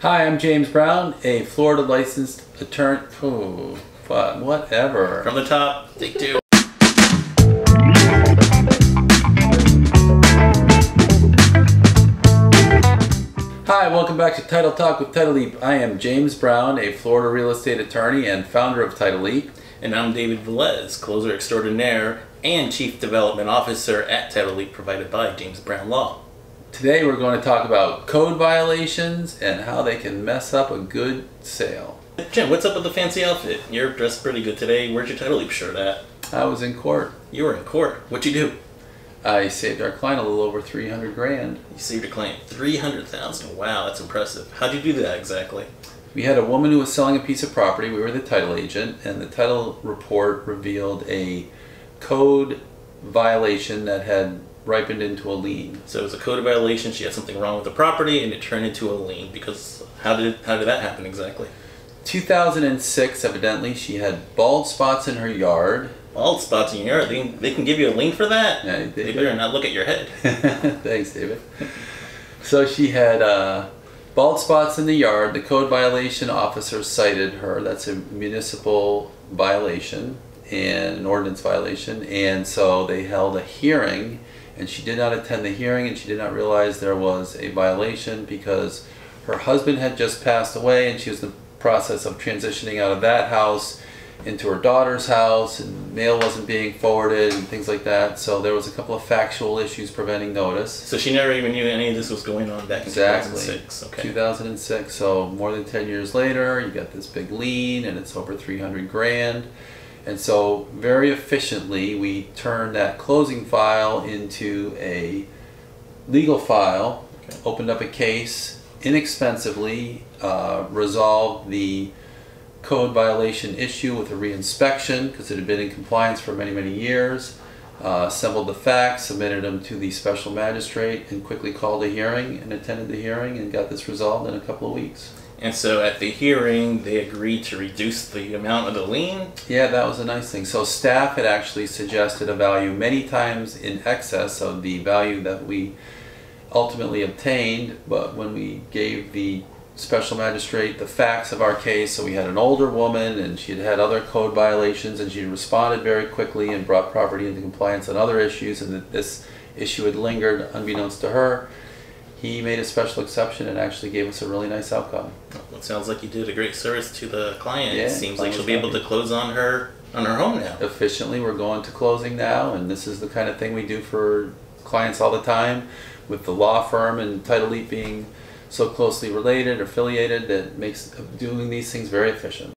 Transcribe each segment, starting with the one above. Hi, I'm James Brown, a Florida licensed attorney. Oh, but whatever. From the top, take two. Hi, welcome back to Title Talk with Title Leap. I am James Brown, a Florida real estate attorney and founder of Title Leap. And I'm David Velez, closer extraordinaire and chief development officer at Title Leap, provided by James Brown Law. Today we're going to talk about code violations and how they can mess up a good sale. Jim, what's up with the fancy outfit? You're dressed pretty good today. Where's your Title Leap shirt at? I was in court. You were in court? What'd you do? I saved our client a little over 300 grand. You saved a client 300,000? Wow, that's impressive. How'd you do that exactly? We had a woman who was selling a piece of property. We were the title agent, and the title report revealed a code violation that had ripened into a lien. So it was a code violation. She had something wrong with the property and it turned into a lien. Because how did that happen exactly? 2006, evidently, she had bald spots in her yard. Bald spots in your yard? They can give you a lien for that? Yeah, they better not look at your head. Thanks, David. So she had bald spots in the yard. The code violation officer cited her. That's a municipal violation and an ordinance violation. And so they held a hearing, and she did not attend the hearing, and she did not realize there was a violation because her husband had just passed away and she was in the process of transitioning out of that house into her daughter's house, and mail wasn't being forwarded and things like that. So there was a couple of factual issues preventing notice. So she never even knew any of this was going on back in 2006. Okay. 2006, so more than 10 years later, you got this big lien and it's over 300 grand. And so very efficiently we turned that closing file into a legal file, okay, opened up a case inexpensively, resolved the code violation issue with a reinspection because it had been in compliance for many, many years, assembled the facts, submitted them to the special magistrate, and quickly called a hearing and attended the hearing and got this resolved in a couple of weeks. And so at the hearing, they agreed to reduce the amount of the lien? Yeah, that was a nice thing. So staff had actually suggested a value many times in excess of the value that we ultimately obtained. But when we gave the special magistrate the facts of our case, so we had an older woman and she had had other code violations, and she responded very quickly and brought property into compliance on other issues, and that this issue had lingered unbeknownst to her. He made a special exception and actually gave us a really nice outcome. Well, it sounds like you did a great service to the client. Yeah, it seems like she'll be able to close on her home now. Efficiently, we're going to closing now, and this is the kind of thing we do for clients all the time. With the law firm and Title Leap being so closely related, affiliated, that makes doing these things very efficient.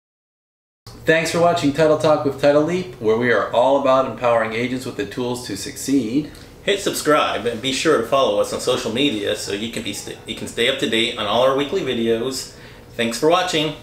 Thanks for watching Title Talk with Title Leap, where we are all about empowering agents with the tools to succeed. Hit subscribe and be sure to follow us on social media so you can stay up to date on all our weekly videos. Thanks for watching.